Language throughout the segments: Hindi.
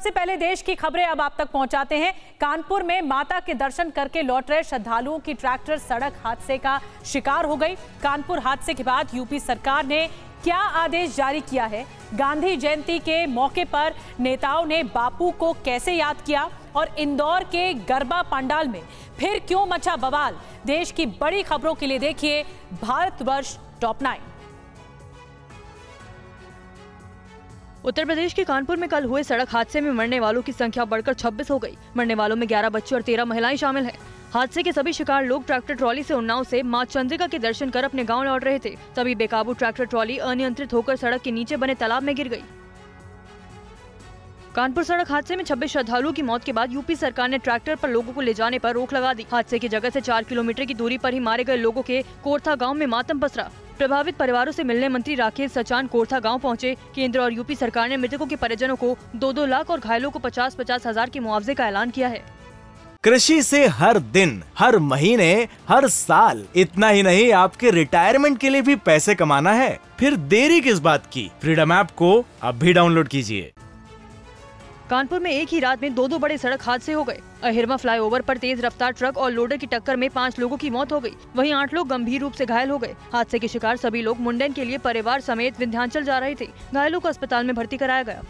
सबसे पहले देश की खबरें अब आप तक पहुंचाते हैं। कानपुर में माता के दर्शन करके लौट रहे श्रद्धालुओं की ट्रैक्टर सड़क हादसे का शिकार हो गई। कानपुर हादसे के बाद यूपी सरकार ने क्या आदेश जारी किया है? गांधी जयंती के मौके पर नेताओं ने बापू को कैसे याद किया और इंदौर के गरबा पंडाल में फिर क्यों मचा बवाल? देश की बड़ी खबरों के लिए देखिए भारतवर्ष टॉप 9। उत्तर प्रदेश के कानपुर में कल हुए सड़क हादसे में मरने वालों की संख्या बढ़कर 26 हो गई। मरने वालों में 11 बच्चे और 13 महिलाएं शामिल हैं। हादसे के सभी शिकार लोग ट्रैक्टर ट्रॉली से उन्नाव से मां चंद्रिका के दर्शन कर अपने गांव लौट रहे थे, तभी बेकाबू ट्रैक्टर ट्रॉली अनियंत्रित होकर सड़क के नीचे बने तालाब में गिर गई। कानपुर सड़क हादसे में 26 श्रद्धालुओं की मौत के बाद यूपी सरकार ने ट्रैक्टर पर लोगों को ले जाने पर रोक लगा दी। हादसे की जगह से 4 किलोमीटर की दूरी पर ही मारे गए लोगों के कोरथा गांव में मातम पसरा। प्रभावित परिवारों से मिलने मंत्री राकेश सचान कोरथा गांव पहुंचे। केंद्र और यूपी सरकार ने मृतकों के परिजनों को 2-2 लाख और घायलों को 50-50 हजार के मुआवजे का ऐलान किया है। कृषि से हर दिन, हर महीने, हर साल, इतना ही नहीं आपके रिटायरमेंट के लिए भी पैसे कमाना है, फिर देरी किस बात की? फ्रीडम ऐप को अब भी डाउनलोड कीजिए। कानपुर में एक ही रात में 2 बड़े सड़क हादसे हो गए। अहिरमा फ्लाईओवर पर तेज रफ्तार ट्रक और लोडर की टक्कर में 5 लोगों की मौत हो गई, वहीं 8 लोग गंभीर रूप से घायल हो गए। हादसे के शिकार सभी लोग मुंडन के लिए परिवार समेत विंध्यांचल जा रहे थे। घायलों को अस्पताल में भर्ती कराया गया।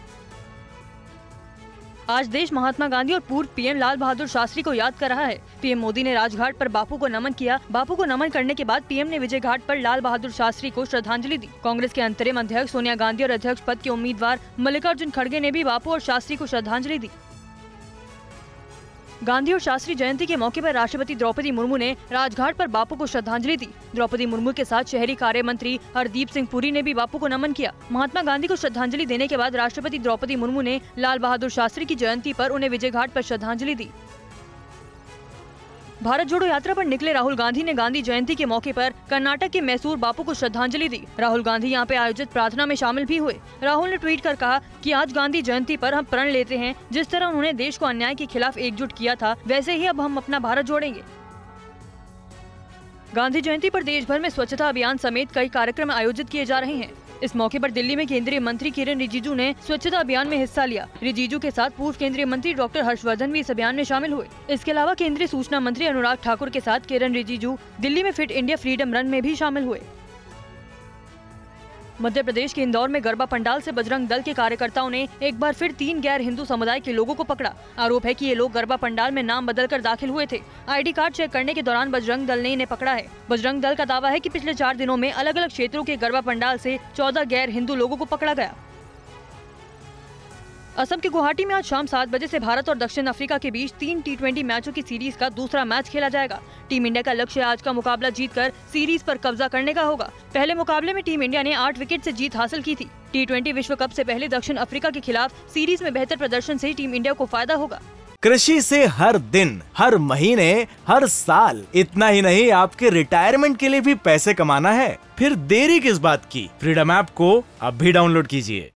आज देश महात्मा गांधी और पूर्व पीएम लाल बहादुर शास्त्री को याद कर रहा है। पीएम मोदी ने राजघाट पर बापू को नमन किया। बापू को नमन करने के बाद पीएम ने विजय घाट पर लाल बहादुर शास्त्री को श्रद्धांजलि दी। कांग्रेस के अंतरिम अध्यक्ष सोनिया गांधी और अध्यक्ष पद के उम्मीदवार मल्लिकार्जुन खड़गे ने भी बापू और शास्त्री को श्रद्धांजलि दी। गांधी और शास्त्री जयंती के मौके पर राष्ट्रपति द्रौपदी मुर्मू ने राजघाट पर बापू को श्रद्धांजलि दी। द्रौपदी मुर्मू के साथ शहरी कार्य मंत्री हरदीप सिंह पुरी ने भी बापू को नमन किया। महात्मा गांधी को श्रद्धांजलि देने के बाद राष्ट्रपति द्रौपदी मुर्मू ने लाल बहादुर शास्त्री की जयंती पर उन्हें विजय घाट पर श्रद्धांजलि दी। भारत जोड़ो यात्रा पर निकले राहुल गांधी ने गांधी जयंती के मौके पर कर्नाटक के मैसूर बापू को श्रद्धांजलि दी। राहुल गांधी यहां पे आयोजित प्रार्थना में शामिल भी हुए। राहुल ने ट्वीट कर कहा कि आज गांधी जयंती पर हम प्रण लेते हैं, जिस तरह उन्होंने देश को अन्याय के खिलाफ एकजुट किया था, वैसे ही अब हम अपना भारत जोड़ेंगे। गांधी जयंती पर देश भर में स्वच्छता अभियान समेत कई कार्यक्रम आयोजित किए जा रहे हैं। इस मौके पर दिल्ली में केंद्रीय मंत्री किरण रिजिजू ने स्वच्छता अभियान में हिस्सा लिया। रिजिजू के साथ पूर्व केंद्रीय मंत्री डॉक्टर हर्षवर्धन भी इस अभियान में शामिल हुए। इसके अलावा केंद्रीय सूचना मंत्री अनुराग ठाकुर के साथ किरण रिजिजू दिल्ली में फिट इंडिया फ्रीडम रन में भी शामिल हुए। मध्य प्रदेश के इंदौर में गरबा पंडाल से बजरंग दल के कार्यकर्ताओं ने एक बार फिर 3 गैर हिंदू समुदाय के लोगों को पकड़ा। आरोप है कि ये लोग गरबा पंडाल में नाम बदलकर दाखिल हुए थे। आईडी कार्ड चेक करने के दौरान बजरंग दल ने इन्हें पकड़ा है। बजरंग दल का दावा है कि पिछले 4 दिनों में अलग अलग क्षेत्रों के गरबा पंडाल से 14 गैर हिंदू लोगों को पकड़ा गया। असम के गुवाहाटी में आज शाम 7 बजे से भारत और दक्षिण अफ्रीका के बीच 3 T20 मैचों की सीरीज का दूसरा मैच खेला जाएगा। टीम इंडिया का लक्ष्य आज का मुकाबला जीतकर सीरीज पर कब्जा करने का होगा। पहले मुकाबले में टीम इंडिया ने 8 विकेट से जीत हासिल की थी। T20 विश्व कप से पहले दक्षिण अफ्रीका के खिलाफ सीरीज में बेहतर प्रदर्शन से टीम इंडिया को फायदा होगा। कृषि से हर दिन, हर महीने, हर साल, इतना ही नहीं आपके रिटायरमेंट के लिए भी पैसे कमाना है, फिर देरी किस बात की? फ्रीडम ऐप को अब भी डाउनलोड कीजिए।